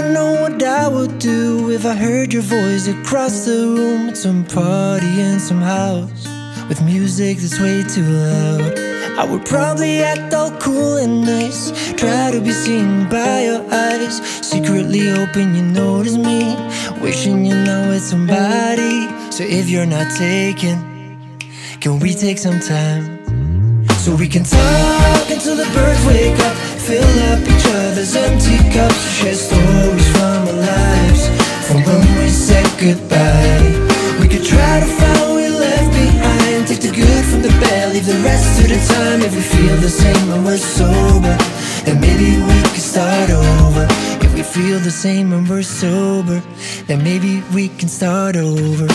don't know what I would do if I heard your voice across the room at some party in some house with music that's way too loud. I would probably act all cool and nice, try to be seen by your eyes, secretly hoping you notice me, wishing you know it's somebody. So if you're not taken, can we take some time? So we can talk until the birds wake up, fill up each other's empty cups, share stories from our lives, from when we said goodbye. We could try to find what we left behind, take the good from the bad, leave the rest to the time. If we feel the same when we're sober, then maybe we can start over. If we feel the same when we're sober, then maybe we can start over.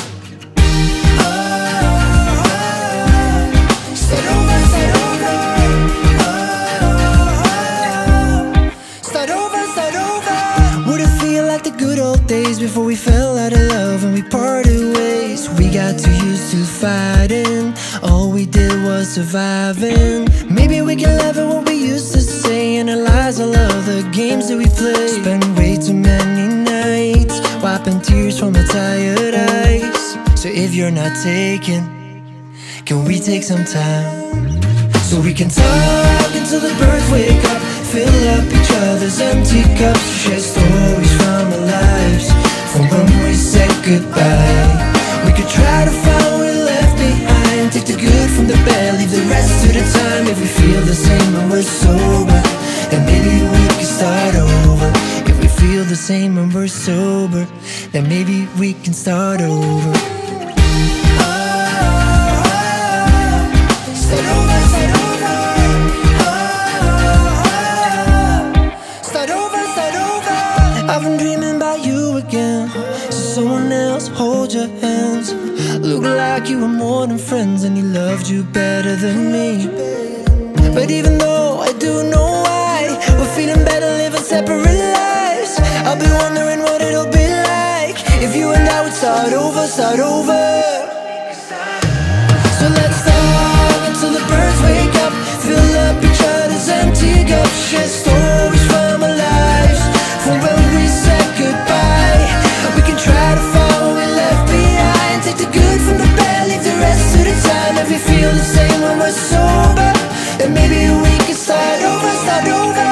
Before we fell out of love and we parted ways, we got too used to fighting, all we did was surviving. Maybe we can laugh at what we used to say, analyze all of the games that we played, spent way too many nights wiping tears from our tired eyes. So if you're not taken, can we take some time? So we can talk until the birds wake up, fill up each other's empty cups, share stories from our lives, from when we said goodbye. We could try to find what we left behind, take the good from the bad, leave the rest to the time. If we feel the same when we're sober, then maybe we can start over. If we feel the same when we're sober, then maybe we can start over. Hold your hands, look like you were more than friends and he loved you better than me. But even though I do know why we're feeling better living separate lives, I'll be wondering what it'll be like if you and I would start over, start over. So let's talk until the birds wake up, fill up each other's empty cups, share stories from our lives, from when we said goodbye. We can try to find the good from the bad, leave the rest to the time. If we feel the same when we're sober, then maybe we can start over, start over.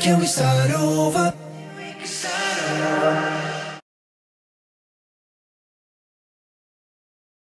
Can we start over?